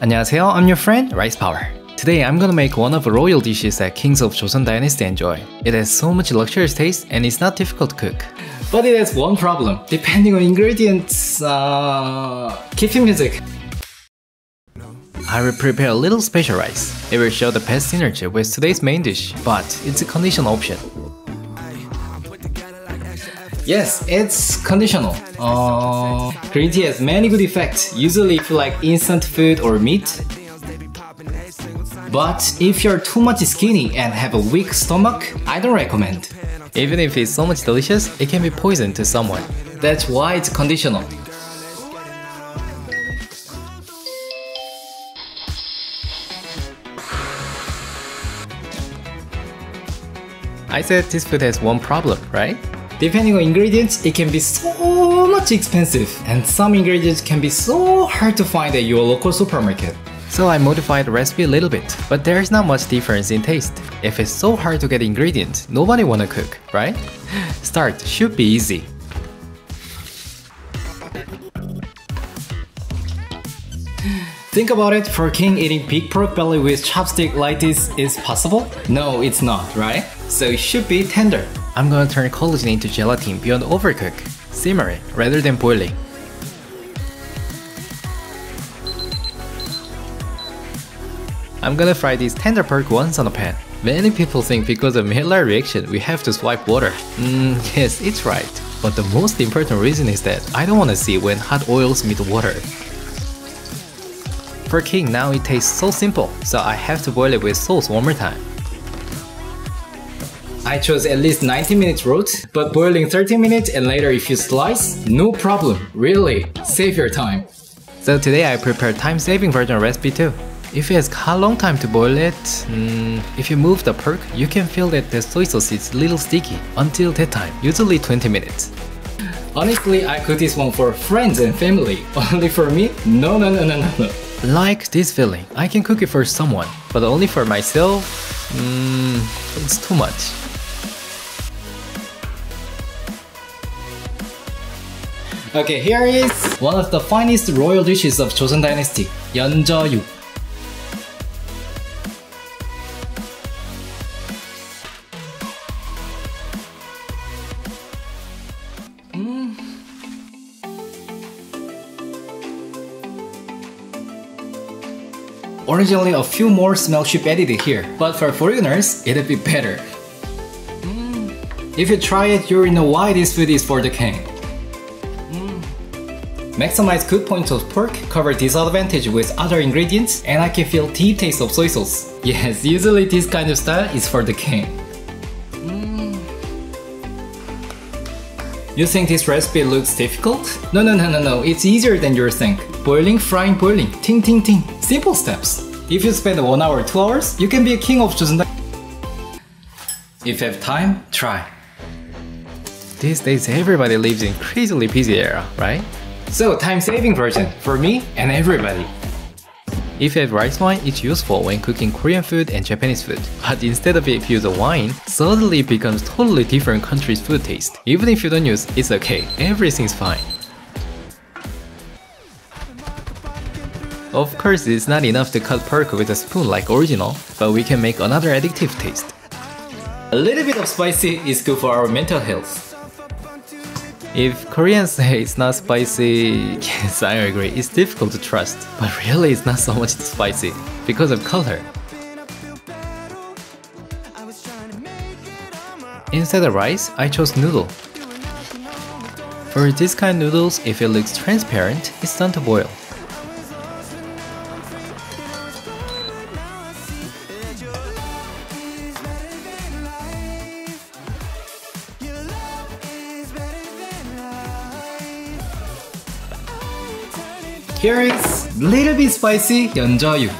안녕하세요, I'm your friend, Rice Power. Today I'm gonna make one of the royal dishes that kings of Joseon Dynasty enjoy. It has so much luxurious taste and it's not difficult to cook. But it has one problem. Depending on ingredients... Keep music! I will prepare a little special rice. It will show the best synergy with today's main dish, but it's a conditional option. Yes, it's conditional. Green tea has many good effects, usually if you like instant food or meat. But if you're too much skinny and have a weak stomach, I don't recommend. Even if it's so much delicious, it can be poison to someone. That's why it's conditional. I said this food has one problem, right? Depending on ingredients, it can be so much expensive, and some ingredients can be so hard to find at your local supermarket. So I modified the recipe a little bit, but there's not much difference in taste. If it's so hard to get ingredients, nobody wanna cook, right? Start should be easy. Think about it, for a king eating big pork belly with chopstick like this is possible? No, it's not, right? So it should be tender. I'm gonna turn collagen into gelatin beyond overcook. Simmer it rather than boiling. I'm gonna fry this tender pork once on a pan. Many people think because of Maillard reaction we have to swipe water. Yes, it's right. But the most important reason is that I don't wanna see when hot oils meet water. For king now it tastes so simple, so I have to boil it with sauce one more time. I chose at least 90 minutes route, but boiling 30 minutes and later if you slice, no problem, really, save your time. So today I prepared time-saving version of recipe too. If it has a long time to boil it, if you move the pork, you can feel that the soy sauce is a little sticky until that time, usually 20 minutes. Honestly, I cook this one for friends and family, only for me? No. Like this feeling, I can cook it for someone, but only for myself, it's too much. Okay, here is one of the finest royal dishes of Joseon Dynasty, Yeonjeoyuk. Originally, a few more smells should be added here, but for foreigners, it'd be better. If you try it, you'll know why this food is for the king. Maximize good points of pork, cover disadvantage with other ingredients, and I can feel deep taste of soy sauce. Yes, usually this kind of style is for the king. You think this recipe looks difficult? No, it's easier than you think. Boiling, frying, boiling, ting. Simple steps. If you spend 1 hour, 2 hours, you can be a king of Joseon Dynasty. If you have time, try. These days everybody lives in crazily busy era, right? So time-saving version, for me and everybody. If you have rice wine, it's useful when cooking Korean food and Japanese food. But instead of it, if you use a wine, suddenly it becomes totally different country's food taste. Even if you don't use, it's okay. Everything's fine. Of course, it's not enough to cut pork with a spoon like original, but we can make another addictive taste. A little bit of spicy is good for our mental health. If Koreans say it's not spicy, yes, I agree, it's difficult to trust. But really, it's not so much spicy, because of color. Instead of rice, I chose noodle. For this kind of noodles, if it looks transparent, it's done to boil. Here is little bit spicy Yeonjeoyuk.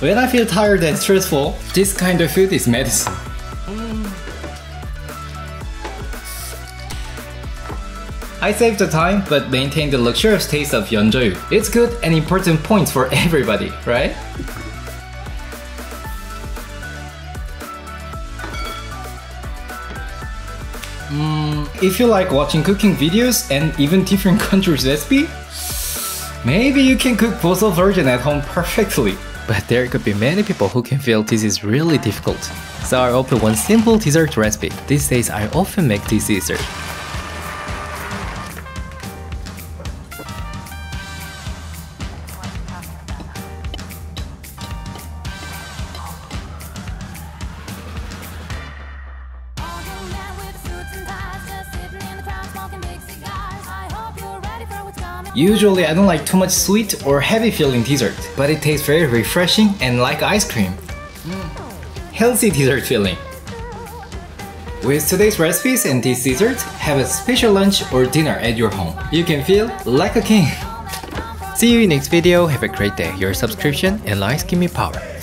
When I feel tired and stressful, this kind of food is medicine. I saved the time, but maintained the luxurious taste of Yeonjeoyuk. It's good and important points for everybody, right? If you like watching cooking videos and even different countries' recipe, maybe you can cook Boseol version at home perfectly. But there could be many people who can feel this is really difficult. So I opened one simple dessert recipe. These days I often make this dessert. Usually I don't like too much sweet or heavy feeling dessert, but it tastes very refreshing and like ice cream. Healthy dessert feeling. With today's recipes and these desserts, have a special lunch or dinner at your home. You can feel like a king. See you in next video, have a great day. Your subscription and likes give me power.